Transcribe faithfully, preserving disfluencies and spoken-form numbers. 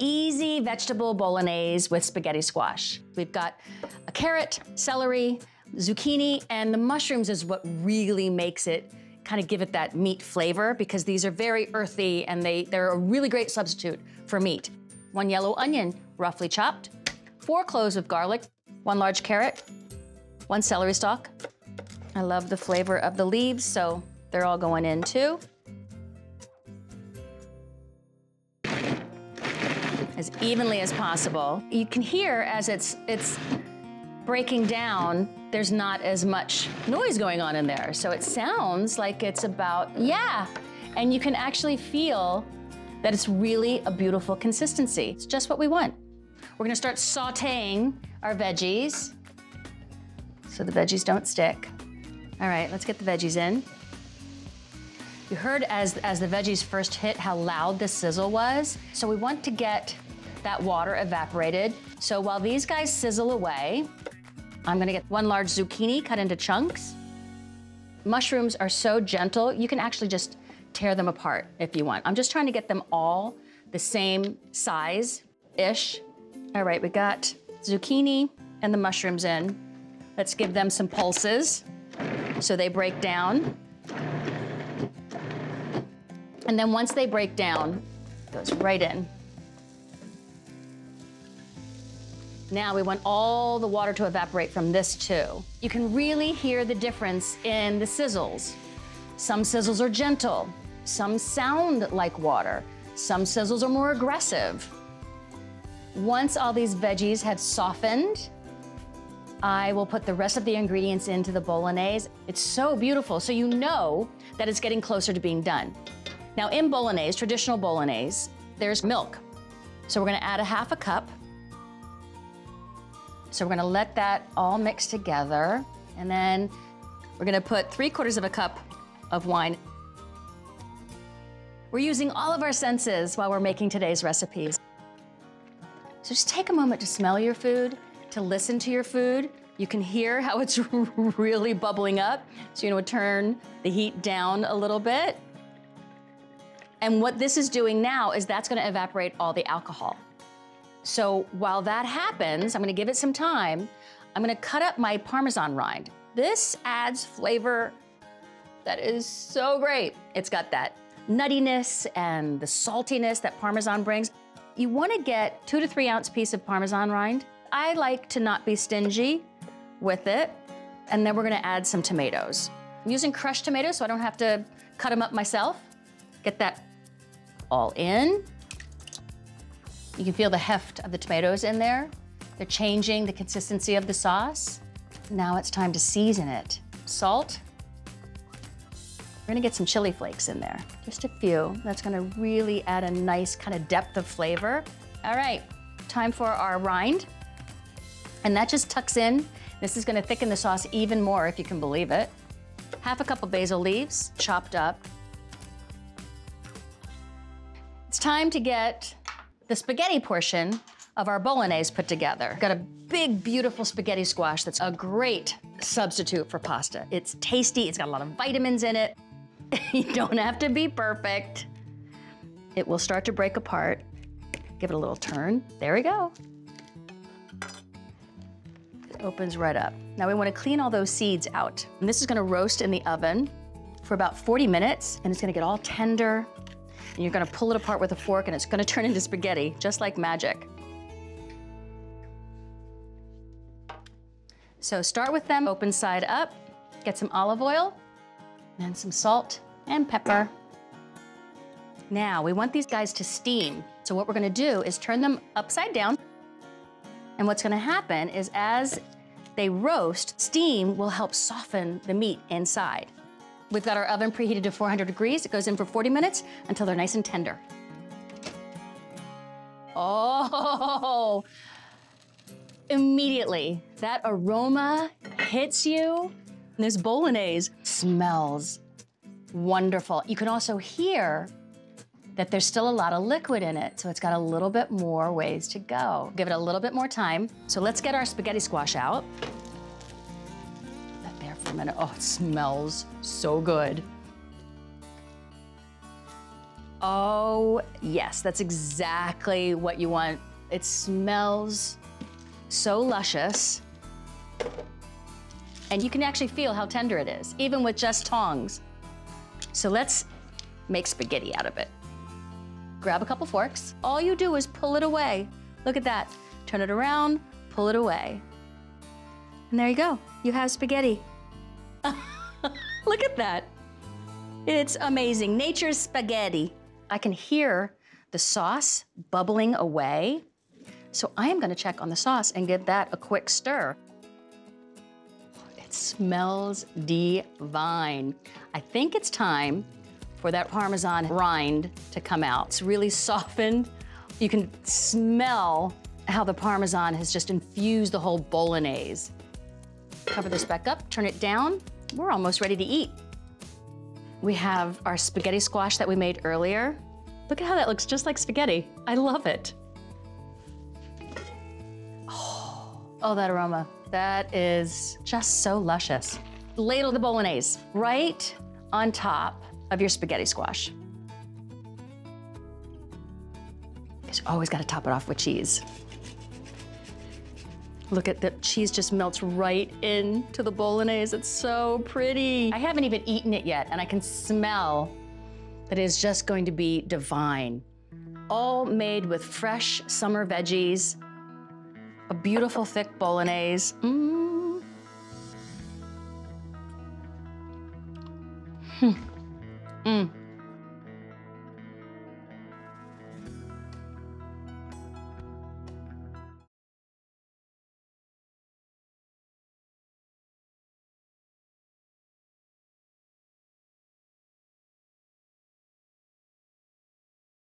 easy vegetable bolognese with spaghetti squash. We've got a carrot, celery, zucchini, and the mushrooms is what really makes it kind of give it that meat flavor, because these are very earthy and they, they're a really great substitute for meat. One yellow onion, roughly chopped, four cloves of garlic, one large carrot, one celery stalk. I love the flavor of the leaves, so they're all going in too. As evenly as possible. You can hear as it's, it's breaking down, there's not as much noise going on in there. So it sounds like it's about, yeah. And you can actually feel that it's really a beautiful consistency. It's just what we want. We're gonna start sauteing our veggies so the veggies don't stick. All right, let's get the veggies in. You heard as, as the veggies first hit how loud the sizzle was. So we want to get that water evaporated. So while these guys sizzle away, I'm gonna get one large zucchini cut into chunks. Mushrooms are so gentle, you can actually just tear them apart if you want. I'm just trying to get them all the same size-ish. All right, we got zucchini and the mushrooms in. Let's give them some pulses so they break down. And then once they break down, it goes right in. Now we want all the water to evaporate from this too. You can really hear the difference in the sizzles. Some sizzles are gentle, some sound like water, some sizzles are more aggressive. Once all these veggies have softened, I will put the rest of the ingredients into the bolognese. It's so beautiful, so you know that it's getting closer to being done. Now in bolognese, traditional bolognese, there's milk. So we're gonna add a half a cup. So we're gonna let that all mix together. And then we're gonna put three quarters of a cup of wine. We're using all of our senses while we're making today's recipes. So just take a moment to smell your food, to listen to your food. You can hear how it's really bubbling up. So you know, turn the heat down a little bit. And what this is doing now is that's gonna evaporate all the alcohol. So while that happens, I'm gonna give it some time. I'm gonna cut up my Parmesan rind. This adds flavor that is so great. It's got that nuttiness and the saltiness that Parmesan brings. You wanna get two to three ounce piece of Parmesan rind. I like to not be stingy with it. And then we're gonna add some tomatoes. I'm using crushed tomatoes so I don't have to cut them up myself. Get that all in. You can feel the heft of the tomatoes in there. They're changing the consistency of the sauce. Now it's time to season it. Salt. We're gonna get some chili flakes in there. Just a few. That's gonna really add a nice kind of depth of flavor. All right, time for our rind. And that just tucks in. This is gonna thicken the sauce even more, if you can believe it. Half a cup of basil leaves, chopped up. It's time to get the spaghetti portion of our bolognese put together. Got a big, beautiful spaghetti squash that's a great substitute for pasta. It's tasty, it's got a lot of vitamins in it. You don't have to be perfect. It will start to break apart. Give it a little turn. There we go. It opens right up. Now we wanna clean all those seeds out. And this is gonna roast in the oven for about forty minutes, and it's gonna get all tender. And you're gonna pull it apart with a fork and it's gonna turn into spaghetti, just like magic. So start with them open side up, get some olive oil, and some salt and pepper. Now, we want these guys to steam. So what we're gonna do is turn them upside down. And what's gonna happen is as they roast, steam will help soften the meat inside. We've got our oven preheated to four hundred degrees. It goes in for forty minutes until they're nice and tender. Oh! Immediately, that aroma hits you. This bolognese smells wonderful. You can also hear that there's still a lot of liquid in it, so it's got a little bit more ways to go. Give it a little bit more time. So let's get our spaghetti squash out. For a minute. Oh, it smells so good. Oh, yes, that's exactly what you want. It smells so luscious. And you can actually feel how tender it is, even with just tongs. So let's make spaghetti out of it. Grab a couple forks. All you do is pull it away. Look at that. Turn it around, pull it away. And there you go. You have spaghetti. Look at that. It's amazing. Nature's spaghetti. I can hear the sauce bubbling away. So I am gonna check on the sauce and give that a quick stir. It smells divine. I think it's time for that Parmesan rind to come out. It's really softened. You can smell how the Parmesan has just infused the whole Bolognese. Cover this back up, turn it down. We're almost ready to eat. We have our spaghetti squash that we made earlier. Look at how that looks just like spaghetti. I love it. Oh, oh, that aroma. That is just so luscious. Ladle the Bolognese right on top of your spaghetti squash. You always gotta top it off with cheese. Look at the cheese just melts right into the Bolognese. It's so pretty. I haven't even eaten it yet, and I can smell that it is just going to be divine. All made with fresh summer veggies, a beautiful thick Bolognese. Mm.